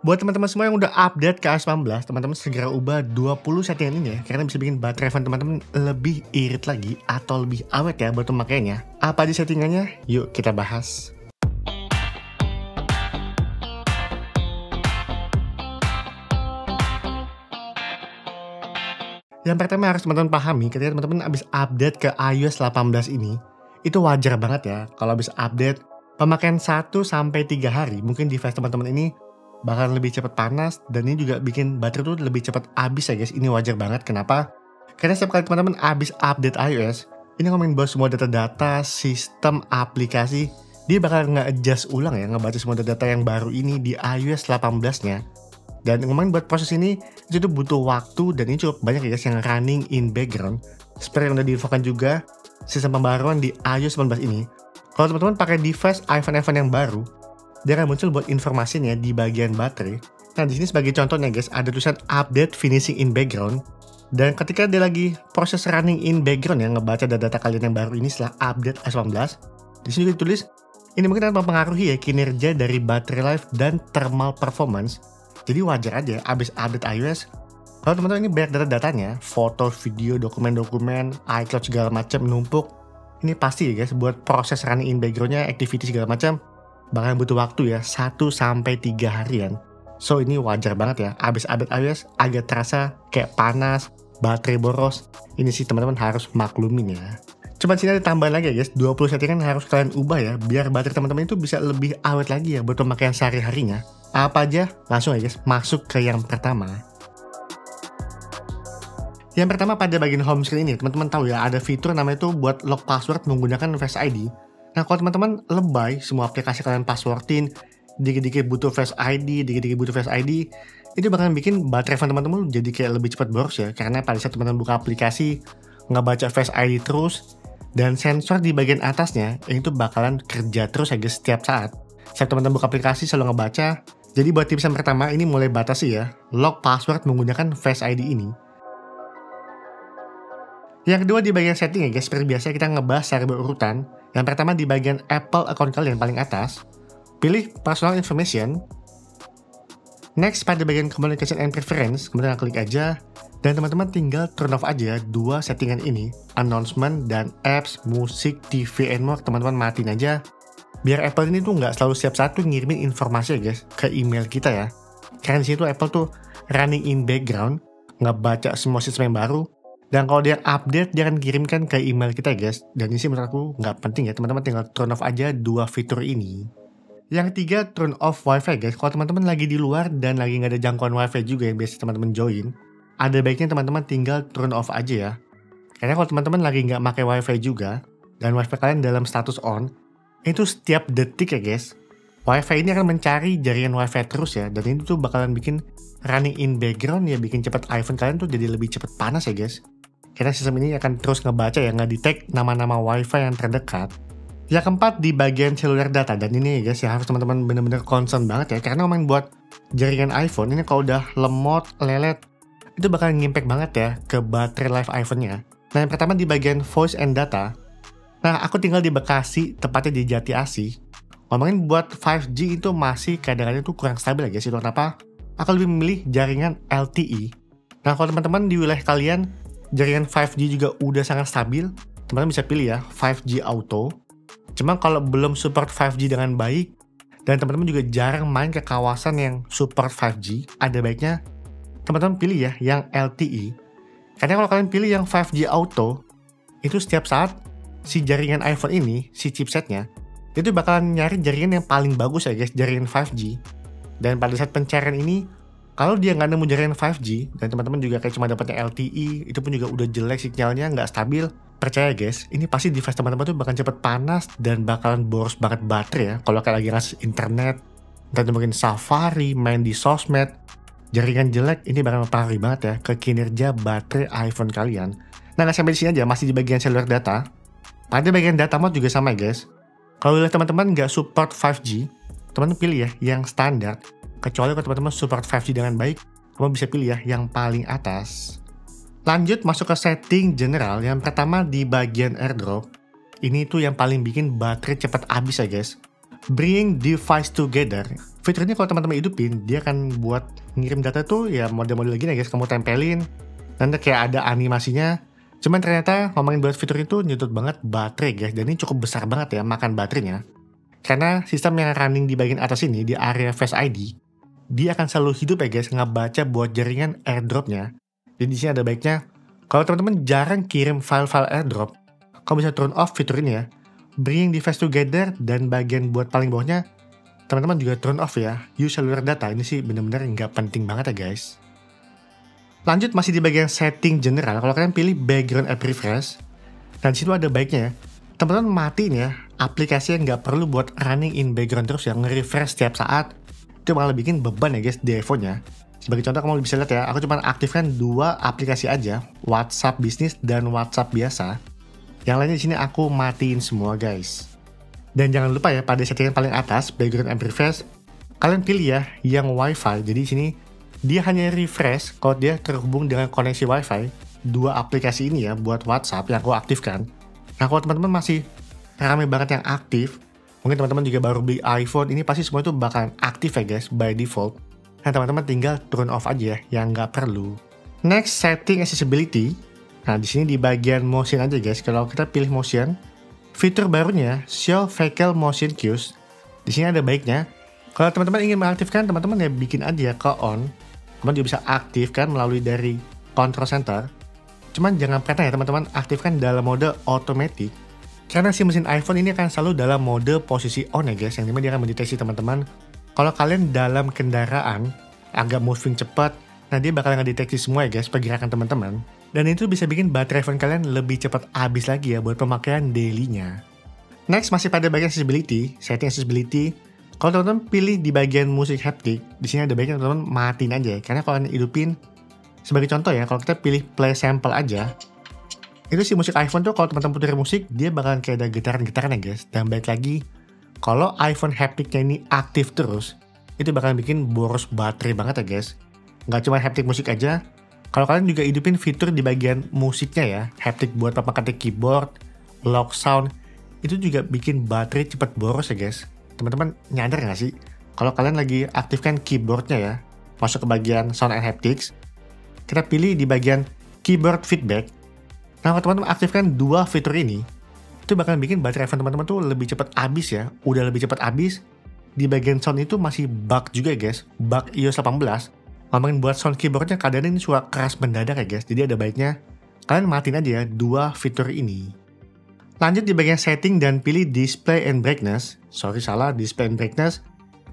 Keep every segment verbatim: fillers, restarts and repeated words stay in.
Buat teman-teman semua yang udah update ke iOS delapan belas, teman-teman segera ubah dua puluh settingan ini ya, karena bisa bikin baterai phone teman-teman lebih irit lagi atau lebih awet ya buat pemakaiannya. Apa aja settingannya? Yuk kita bahas. Yang pertama harus teman-teman pahami, ketika teman-teman habis update ke iOS delapan belas ini, itu wajar banget ya kalau habis update pemakaian satu sampai tiga hari, mungkin device teman-teman ini bahkan lebih cepat panas, dan ini juga bikin baterai tuh lebih cepat habis ya guys. Ini wajar banget. Kenapa? Karena setiap kali teman-teman habis update iOS, ini ngomongin bahwa semua data-data, sistem, aplikasi, dia bakal nge-adjust ulang ya, ngebaca semua data-data yang baru ini di iOS delapan belas-nya. Dan ngomongin buat proses ini, itu butuh waktu dan ini cukup banyak ya guys yang running in background. Seperti yang udah diinfokan juga, sistem pembaruan di iOS sembilan belas ini, kalau teman-teman pakai device iPhone-iPhone yang baru, dia akan muncul buat informasinya di bagian baterai. Nah di sini sebagai contohnya guys, ada tulisan update finishing in background. Dan ketika dia lagi proses running in background yang ngebaca data-data kalian yang baru ini setelah update iOS delapan belas, di sini juga ditulis ini mungkin akan mempengaruhi ya kinerja dari battery life dan thermal performance. Jadi wajar aja abis update iOS, kalau teman-teman ini banyak data-datanya, foto, video, dokumen-dokumen, iCloud segala macam numpuk, ini pasti ya guys buat proses running in backgroundnya, activity segala macam, bahkan butuh waktu ya satu sampai tiga harian. So ini wajar banget ya, abis update iOS agak terasa kayak panas, baterai boros. Ini sih teman-teman harus maklumin ya. Cuman sini ada tambahan lagi ya guys, dua puluh settingan harus kalian ubah ya, biar baterai teman-teman itu bisa lebih awet lagi ya buat pemakaian sehari-harinya. Apa aja? Langsung ya guys, masuk ke yang pertama. Yang pertama pada bagian home screen ini, teman-teman tahu ya ada fitur namanya itu buat lock password menggunakan Face I D. Nah kalau teman-teman lebay, semua aplikasi kalian passwordin, dikit-dikit butuh Face I D, dikit-dikit butuh Face I D, itu bakalan bikin baterai phone teman-teman jadi kayak lebih cepat boros ya, karena pada saat teman-teman buka aplikasi, nggak baca Face I D terus, dan sensor di bagian atasnya, itu bakalan kerja terus ya guys setiap saat. Setiap teman-teman buka aplikasi selalu ngebaca, jadi buat tips yang pertama ini mulai batasi ya, lock password menggunakan Face I D ini. Yang kedua di bagian setting ya guys, seperti biasa kita ngebahas secara berurutan. Yang pertama di bagian Apple account kalian paling atas, pilih personal information. Next pada bagian communication and preference, kemudian klik aja. Dan teman-teman tinggal turn off aja dua settingan ini, announcement dan apps, musik, T V and more, teman-teman matiin aja. Biar Apple ini tuh nggak selalu setiap saat tuh ngirimin informasi ya guys ke email kita ya. Karena di situ Apple tuh running in background, ngebaca semua sistem yang baru. Dan kalau dia update, dia akan kirimkan ke email kita guys. Dan ini sih menurut aku nggak penting ya, teman-teman tinggal turn off aja dua fitur ini. Yang ketiga, turn off wifi guys. Kalau teman-teman lagi di luar dan lagi nggak ada jangkauan wifi juga yang biasa teman-teman join, ada baiknya teman-teman tinggal turn off aja ya. Karena kalau teman-teman lagi nggak pakai wifi juga, dan wifi kalian dalam status on, itu setiap detik ya guys, wifi ini akan mencari jaringan wifi terus ya. Dan itu tuh bakalan bikin running in background ya, bikin cepat iPhone kalian tuh jadi lebih cepat panas ya guys. Karena sistem ini akan terus ngebaca ya, nge-detect nama-nama wifi yang terdekat. Yang keempat di bagian seluler data, dan ini ya guys ya harus teman-teman bener-bener concern banget ya, karena ngomongin buat jaringan iPhone ini kalau udah lemot, lelet, itu bakal ngimpact banget ya ke baterai life iPhone-nya. Nah yang pertama di bagian voice and data. Nah aku tinggal di Bekasi, tepatnya di Jati Asih. Ngomongin buat lima G itu masih kadang-kadang tuh kurang stabil ya guys, itu kenapa? Aku lebih memilih jaringan L T E. Nah kalau teman-teman di wilayah kalian jaringan lima G juga udah sangat stabil, teman-teman bisa pilih ya lima G Auto. Cuma kalau belum support lima G dengan baik, dan teman-teman juga jarang main ke kawasan yang support lima G, ada baiknya teman-teman pilih ya yang L T E. Karena kalau kalian pilih yang lima G Auto, itu setiap saat si jaringan iPhone ini, si chipsetnya, itu bakalan nyari jaringan yang paling bagus ya guys, jaringan lima G. Dan pada saat pencarian ini, kalau dia nggak nemu jaringan lima G, dan teman-teman juga kayak cuma dapatnya L T E, itu pun juga udah jelek sinyalnya, nggak stabil, percaya guys, ini pasti device teman-teman tuh bakal cepet panas, dan bakalan boros banget baterai ya, kalau kayak lagi ngasih internet, dan mungkin Safari, main di sosmed, jaringan jelek, ini bakal mempengaruhi banget ya, ke kinerja baterai iPhone kalian. Nah nggak sampai di sini aja, masih di bagian seluler data, pada bagian data mode juga sama ya guys, kalau teman-teman nggak support lima G, teman-teman pilih ya, yang standar. Kecuali kalau teman-teman support lima G dengan baik, kamu bisa pilih ya yang paling atas. Lanjut masuk ke setting general. Yang pertama di bagian AirDrop. Ini tuh yang paling bikin baterai cepat habis ya guys. Bring device together. Fitur ini kalau teman-teman hidupin, dia akan buat ngirim data tuh ya model-model gini ya guys. Kamu tempelin, nanti kayak ada animasinya. Cuman ternyata ngomongin buat fitur itu nyutut banget baterai guys. Dan ini cukup besar banget ya makan baterainya. Karena sistem yang running di bagian atas ini, di area Face I D, dia akan selalu hidup ya guys, ngebaca buat jaringan AirDropnya. Jadi di sini ada baiknya, kalau teman-teman jarang kirim file-file AirDrop, kamu bisa turn off fitur ini ya. Bring device together, dan bagian buat paling bawahnya, teman-teman juga turn off ya, use cellular data. Ini sih bener-bener nggak penting banget ya guys. Lanjut masih di bagian setting general, kalau kalian pilih background app refresh, dan disitu ada baiknya ya, teman-teman matiin ya, aplikasi yang nggak perlu buat running in background terus yang nge-refresh setiap saat, itu malah bikin beban ya guys di iPhone-nya. Sebagai contoh kamu bisa lihat ya, aku cuma aktifkan dua aplikasi aja, WhatsApp bisnis dan WhatsApp biasa. Yang lainnya di sini aku matiin semua guys. Dan jangan lupa ya, pada settingan paling atas, background and refresh, kalian pilih ya yang WiFi. Jadi sini dia hanya refresh kalau dia terhubung dengan koneksi WiFi. Dua aplikasi ini ya buat WhatsApp yang aku aktifkan. Nah kalau teman-teman masih ramai banget yang aktif, mungkin teman-teman juga baru beli iPhone, ini pasti semua itu bakalan aktif ya guys by default. Nah teman-teman tinggal turn off aja ya yang nggak perlu. Next, setting accessibility. Nah di sini di bagian motion aja guys. Kalau kita pilih motion, fitur barunya, show vehicle motion cues. Di sini ada baiknya, kalau teman-teman ingin mengaktifkan, teman-teman ya bikin aja ke on. Teman juga bisa aktifkan melalui dari control center. Cuman jangan pernah ya teman-teman aktifkan dalam mode automatic. Karena si mesin iPhone ini akan selalu dalam mode posisi on ya guys, yang dimana dia akan mendeteksi teman-teman. Kalau kalian dalam kendaraan, agak moving cepat, nah dia bakal ngedeteksi semua ya guys pergerakan teman-teman. Dan itu bisa bikin baterai phone kalian lebih cepat habis lagi ya buat pemakaian daily-nya. Next, masih pada bagian accessibility, setting accessibility. Kalau teman-teman pilih di bagian musik haptic, di sini ada baiknya teman-teman matiin aja ya. Karena kalau hidupin, sebagai contoh ya, kalau kita pilih play sample aja, itu si musik iPhone tuh kalau teman-teman putar musik, dia bakalan kayak ada getaran-getaran ya guys. Dan baik lagi, kalau iPhone haptic-nya ini aktif terus, itu bakalan bikin boros baterai banget ya guys. Nggak cuma haptic musik aja, kalau kalian juga hidupin fitur di bagian musiknya ya, haptic buat pakai keyboard, lock sound, itu juga bikin baterai cepat boros ya guys. Teman-teman nyadar nggak sih? Kalau kalian lagi aktifkan keyboardnya ya, masuk ke bagian sound and haptics, kita pilih di bagian keyboard feedback. Nah kalau teman-teman aktifkan dua fitur ini, itu bakal bikin baterai iPhone teman-teman tuh lebih cepat habis ya. Udah lebih cepat habis, di bagian sound itu masih bug juga guys, bug i O S delapan belas. Ngomongin buat sound keyboardnya, kadang ini suara keras mendadak ya guys. Jadi ada baiknya kalian matiin aja ya dua fitur ini. Lanjut di bagian setting dan pilih display and brightness. Sorry salah, display and brightness.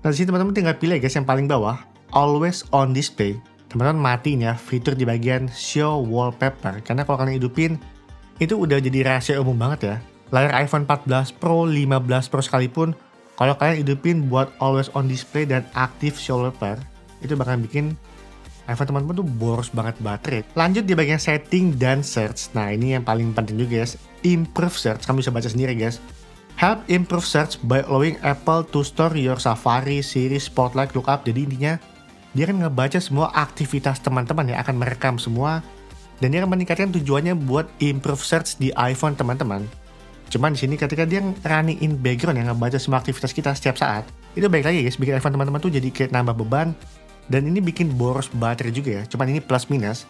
Nah disini teman-teman tinggal pilih ya guys yang paling bawah, always on display. Teman-teman matiin ya fitur di bagian show wallpaper. Karena kalau kalian hidupin, itu udah jadi rahasia umum banget ya. Layar iPhone empat belas Pro, lima belas Pro sekalipun, kalau kalian hidupin buat always on display dan active show wallpaper, itu bakal bikin iPhone teman-teman tuh boros banget baterai. Lanjut di bagian setting dan search. Nah ini yang paling penting juga guys, improve search. Kamu bisa baca sendiri guys. Help improve search by allowing Apple to store your Safari, Siri, Spotlight, Lookup. Jadi intinya dia kan ngebaca semua aktivitas teman-teman ya, akan merekam semua, dan dia akan meningkatkan tujuannya buat improve search di iPhone teman-teman. Cuman di sini ketika dia running in background yang ngebaca semua aktivitas kita setiap saat, itu baik lagi guys, bikin iPhone teman-teman tuh jadi kayak nambah beban. Dan ini bikin boros baterai juga ya, cuman ini plus minus.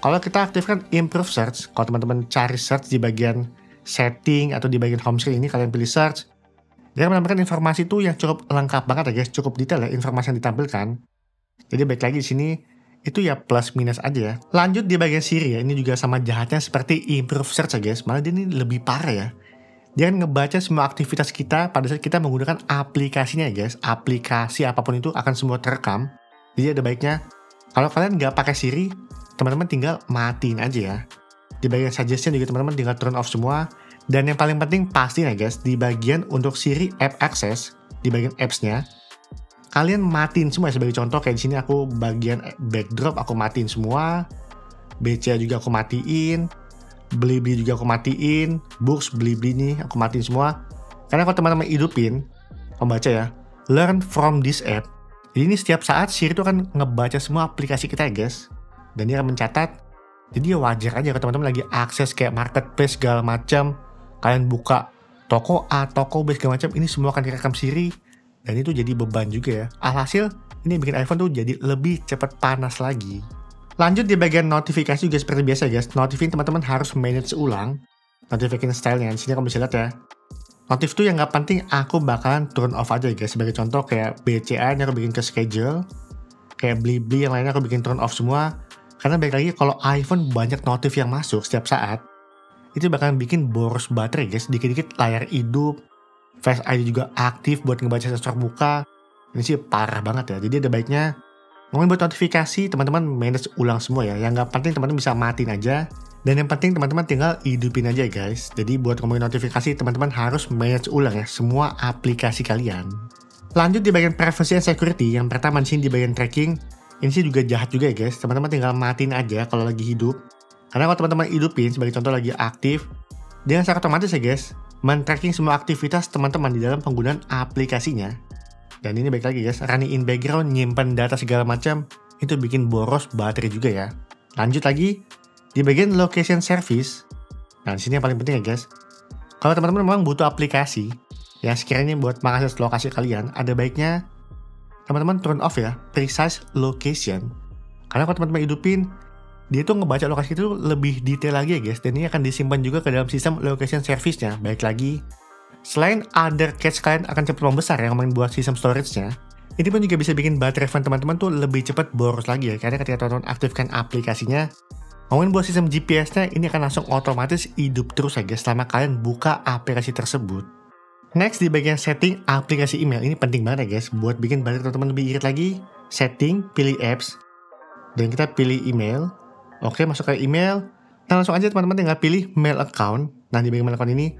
Kalau kita aktifkan improve search, kalau teman-teman cari search di bagian setting atau di bagian home screen ini, kalian pilih search, dia menampilkan informasi itu yang cukup lengkap banget ya guys, cukup detail ya informasi yang ditampilkan. Jadi baik lagi di sini itu ya plus minus aja ya. Lanjut di bagian Siri ya, ini juga sama jahatnya seperti improve search ya guys, malah dia ini lebih parah ya. Dia akan ngebaca semua aktivitas kita pada saat kita menggunakan aplikasinya ya guys, aplikasi apapun itu akan semua terekam. Jadi ada baiknya, kalau kalian nggak pakai Siri, teman-teman tinggal matiin aja ya. Di bagian suggestion juga teman-teman tinggal turn off semua. Dan yang paling penting pastiin ya guys, di bagian untuk Siri App Access, di bagian apps-nya, kalian matiin semua ya. Sebagai contoh kayak di sini aku bagian backdrop aku matiin semua, B C A juga aku matiin, Blibli juga aku matiin, Books, Blibli ini aku matiin semua. Karena kalau teman-teman hidupin, membaca ya, learn from this app. Jadi ini setiap saat Siri itu akan ngebaca semua aplikasi kita ya guys. Dan dia akan mencatat. Jadi ya wajar aja kalau teman-teman lagi akses kayak marketplace segala macam, kalian buka toko A, toko B, segala macam, ini semua akan direkam Siri, dan itu jadi beban juga ya. Alhasil, ini bikin iPhone tuh jadi lebih cepat panas lagi. Lanjut di bagian notifikasi juga seperti biasa guys, notifin teman-teman harus manage ulang, notification style-nya, di sini kamu bisa lihat ya. Notif tuh yang nggak penting, aku bakalan turn off aja guys. Sebagai contoh kayak B C A ini aku bikin ke schedule, kayak BliBli yang lainnya aku bikin turn off semua. Karena balik lagi kalau iPhone banyak notif yang masuk setiap saat, itu bakalan bikin boros baterai guys. Dikit-dikit layar hidup, Face I D juga aktif buat ngebaca sensor muka. Ini sih parah banget ya. Jadi ada baiknya ngomongin buat notifikasi, teman-teman manage ulang semua ya. Yang nggak penting teman-teman bisa matiin aja. Dan yang penting teman-teman tinggal hidupin aja guys. Jadi buat ngomongin notifikasi teman-teman harus manage ulang ya semua aplikasi kalian. Lanjut di bagian privacy and security. Yang pertama di sini di bagian tracking. Ini sih juga jahat juga ya guys. Teman-teman tinggal matiin aja kalau lagi hidup. Karena kalau teman-teman hidupin sebagai contoh lagi aktif, dia secara otomatis ya guys men-tracking semua aktivitas teman-teman di dalam penggunaan aplikasinya. Dan ini baik lagi guys, running in background, nyimpan data segala macam, itu bikin boros baterai juga ya. Lanjut lagi di bagian location service. Nah, di sini yang paling penting ya guys, kalau teman-teman memang butuh aplikasi yang sekiranya buat mengakses lokasi kalian, ada baiknya teman-teman turn off ya precise location. Karena kalau teman-teman hidupin, dia tuh ngebaca lokasi itu lebih detail lagi ya guys, dan ini akan disimpan juga ke dalam sistem location service-nya. Baik lagi, selain other cache kalian akan cepat membesar ya ngomongin buat sistem storage-nya, ini pun juga bisa bikin baterai phone teman-teman tuh lebih cepat boros lagi ya. Karena ketika teman-teman aktifkan aplikasinya, ngomongin buat sistem G P S-nya, ini akan langsung otomatis hidup terus ya guys selama kalian buka aplikasi tersebut. Next di bagian setting aplikasi email, ini penting banget ya guys buat bikin baterai teman-teman lebih irit lagi. Setting, pilih apps, dan kita pilih email. Oke, masuk ke email. Nah, langsung aja teman-teman tinggal pilih mail account. Nah, di bagian mail account ini,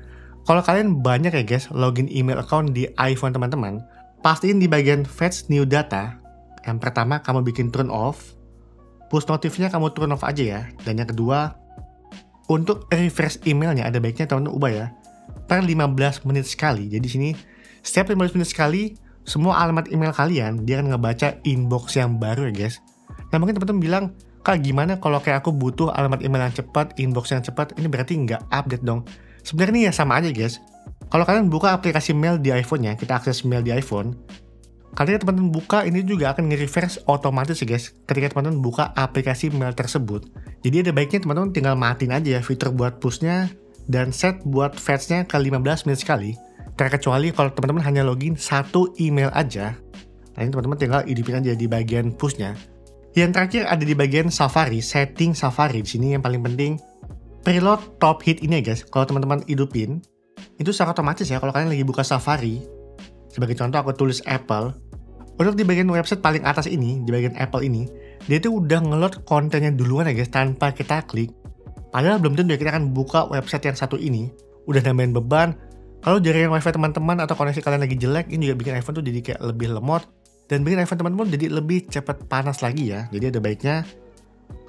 kalau kalian banyak ya guys login email account di iPhone teman-teman, pastiin di bagian fetch new data, yang pertama kamu bikin turn off. Push notifnya kamu turn off aja ya. Dan yang kedua, untuk refresh emailnya ada baiknya teman-teman ubah ya per lima belas menit sekali. Jadi sini setiap lima belas menit sekali semua alamat email kalian dia akan ngebaca inbox yang baru ya guys. Nah, mungkin teman-teman bilang, "Kak, gimana kalau kayak aku butuh alamat email yang cepat, inbox yang cepat, ini berarti nggak update dong?" Sebenarnya ya sama aja guys. Kalau kalian buka aplikasi mail di iPhone-nya, kita akses mail di iPhone, kalian teman-teman buka, ini juga akan nge-refresh otomatis ya guys ketika teman-teman buka aplikasi mail tersebut. Jadi ada baiknya teman-teman tinggal matiin aja ya fitur buat push-nya dan set buat fetch-nya ke lima belas menit sekali, terkecuali kalau teman-teman hanya login satu email aja. Nah, ini teman-teman tinggal hidupin aja di bagian push-nya. Yang terakhir ada di bagian Safari, setting Safari. Di sini yang paling penting preload top hit ini ya guys. Kalau teman-teman hidupin, itu secara otomatis ya kalau kalian lagi buka Safari. Sebagai contoh aku tulis Apple. Untuk di bagian website paling atas ini, di bagian Apple ini, dia itu udah nge-load kontennya duluan ya guys, tanpa kita klik. Padahal belum tentu ya kita akan buka website yang satu ini. Udah nambahin beban. Kalau jaringan wifi teman-teman atau koneksi kalian lagi jelek, ini juga bikin iPhone tuh jadi kayak lebih lemot. Dan bikin iPhone teman-teman jadi lebih cepat panas lagi ya. Jadi ada baiknya,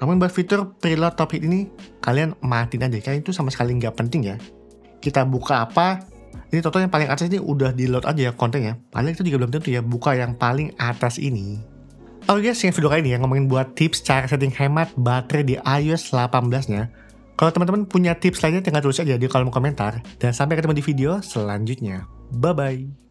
namun buat fitur preload top hit ini, kalian matiin aja. Kalian itu sama sekali nggak penting ya. Kita buka apa, ini total yang paling atas ini udah di load aja ya kontennya. Padahal itu juga belum tentu ya buka yang paling atas ini. Oke guys, yang video kali ini ya ngomongin buat tips cara setting hemat baterai di iOS delapan belas nya. Kalau teman-teman punya tips lainnya tinggal tulis aja di kolom komentar. Dan sampai ketemu di video selanjutnya. Bye bye.